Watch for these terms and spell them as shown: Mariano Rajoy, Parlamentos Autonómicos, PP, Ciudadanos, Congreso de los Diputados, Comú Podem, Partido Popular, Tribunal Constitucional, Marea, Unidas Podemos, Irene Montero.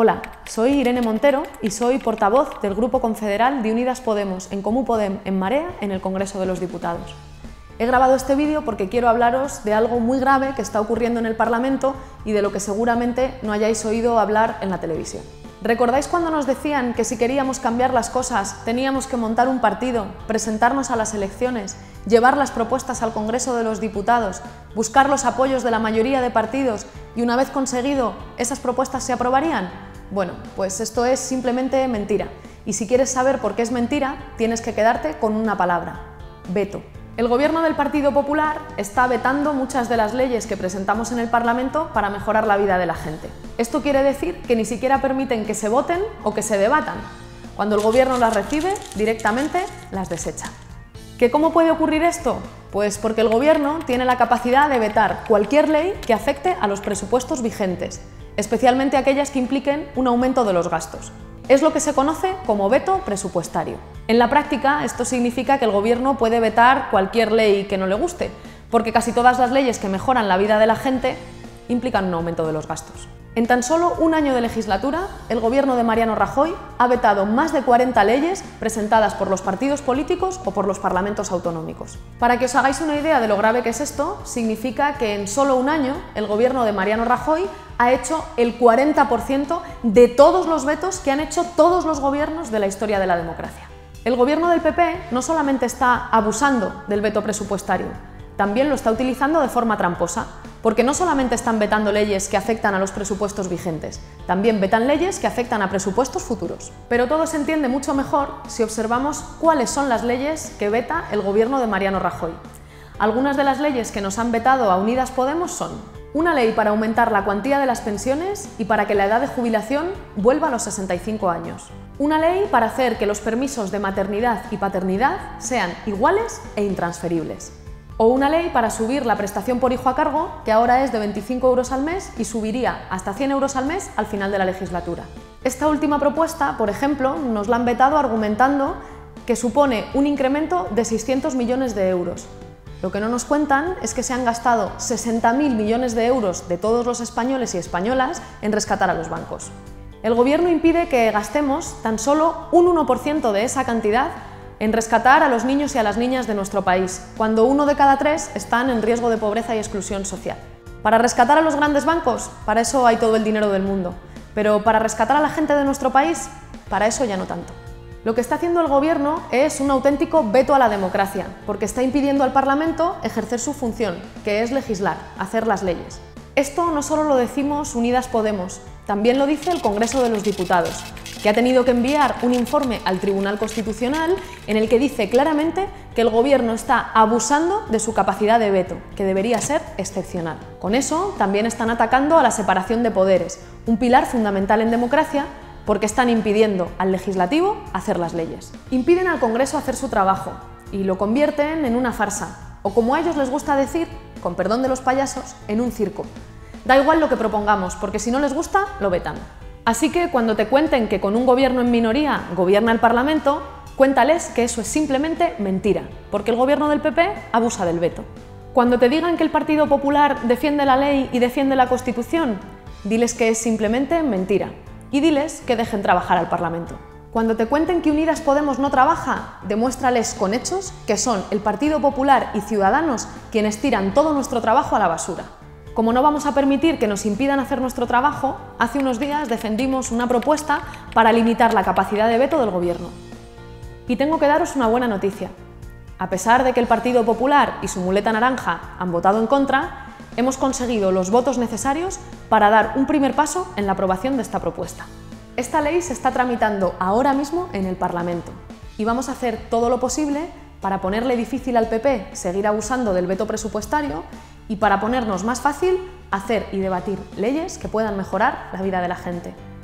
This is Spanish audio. Hola, soy Irene Montero y soy portavoz del Grupo Confederal de Unidas Podemos en Comú Podem en Marea en el Congreso de los Diputados. He grabado este vídeo porque quiero hablaros de algo muy grave que está ocurriendo en el Parlamento y de lo que seguramente no hayáis oído hablar en la televisión. ¿Recordáis cuando nos decían que si queríamos cambiar las cosas teníamos que montar un partido, presentarnos a las elecciones, llevar las propuestas al Congreso de los Diputados, buscar los apoyos de la mayoría de partidos y una vez conseguido, esas propuestas se aprobarían? Bueno, pues esto es simplemente mentira. Y si quieres saber por qué es mentira, tienes que quedarte con una palabra: veto. El Gobierno del Partido Popular está vetando muchas de las leyes que presentamos en el Parlamento para mejorar la vida de la gente. Esto quiere decir que ni siquiera permiten que se voten o que se debatan. Cuando el Gobierno las recibe, directamente las desecha. ¿Que cómo puede ocurrir esto? Pues porque el Gobierno tiene la capacidad de vetar cualquier ley que afecte a los presupuestos vigentes, especialmente aquellas que impliquen un aumento de los gastos. Es lo que se conoce como veto presupuestario. En la práctica, esto significa que el Gobierno puede vetar cualquier ley que no le guste, porque casi todas las leyes que mejoran la vida de la gente implican un aumento de los gastos. En tan solo un año de legislatura, el Gobierno de Mariano Rajoy ha vetado más de 40 leyes presentadas por los partidos políticos o por los parlamentos autonómicos. Para que os hagáis una idea de lo grave que es esto, significa que en solo un año el Gobierno de Mariano Rajoy ha hecho el 40% de todos los vetos que han hecho todos los gobiernos de la historia de la democracia. El Gobierno del PP no solamente está abusando del veto presupuestario, también lo está utilizando de forma tramposa, porque no solamente están vetando leyes que afectan a los presupuestos vigentes, también vetan leyes que afectan a presupuestos futuros. Pero todo se entiende mucho mejor si observamos cuáles son las leyes que veta el Gobierno de Mariano Rajoy. Algunas de las leyes que nos han vetado a Unidas Podemos son: una ley para aumentar la cuantía de las pensiones y para que la edad de jubilación vuelva a los 65 años. Una ley para hacer que los permisos de maternidad y paternidad sean iguales e intransferibles. O una ley para subir la prestación por hijo a cargo, que ahora es de 25 € al mes y subiría hasta 100 € al mes al final de la legislatura. Esta última propuesta, por ejemplo, nos la han vetado argumentando que supone un incremento de 600 millones de €. Lo que no nos cuentan es que se han gastado 60.000 millones de euros de todos los españoles y españolas en rescatar a los bancos. El Gobierno impide que gastemos tan solo un 1% de esa cantidad en rescatar a los niños y a las niñas de nuestro país, cuando 1 de cada 3 están en riesgo de pobreza y exclusión social. Para rescatar a los grandes bancos, para eso hay todo el dinero del mundo, pero para rescatar a la gente de nuestro país, para eso ya no tanto. Lo que está haciendo el Gobierno es un auténtico veto a la democracia, porque está impidiendo al Parlamento ejercer su función, que es legislar, hacer las leyes. Esto no solo lo decimos Unidas Podemos, también lo dice el Congreso de los Diputados, que ha tenido que enviar un informe al Tribunal Constitucional en el que dice claramente que el Gobierno está abusando de su capacidad de veto, que debería ser excepcional. Con eso también están atacando a la separación de poderes, un pilar fundamental en democracia, porque están impidiendo al legislativo hacer las leyes. Impiden al Congreso hacer su trabajo y lo convierten en una farsa, o como a ellos les gusta decir, con perdón de los payasos, en un circo. Da igual lo que propongamos, porque si no les gusta, lo vetan. Así que cuando te cuenten que con un gobierno en minoría gobierna el Parlamento, cuéntales que eso es simplemente mentira, porque el Gobierno del PP abusa del veto. Cuando te digan que el Partido Popular defiende la ley y defiende la Constitución, diles que es simplemente mentira. Y diles que dejen trabajar al Parlamento. Cuando te cuenten que Unidas Podemos no trabaja, demuéstrales con hechos que son el Partido Popular y Ciudadanos quienes tiran todo nuestro trabajo a la basura. Como no vamos a permitir que nos impidan hacer nuestro trabajo, hace unos días defendimos una propuesta para limitar la capacidad de veto del Gobierno. Y tengo que daros una buena noticia. A pesar de que el Partido Popular y su muleta naranja han votado en contra, hemos conseguido los votos necesarios para dar un primer paso en la aprobación de esta propuesta. Esta ley se está tramitando ahora mismo en el Parlamento y vamos a hacer todo lo posible para ponerle difícil al PP seguir abusando del veto presupuestario y para ponernos más fácil hacer y debatir leyes que puedan mejorar la vida de la gente.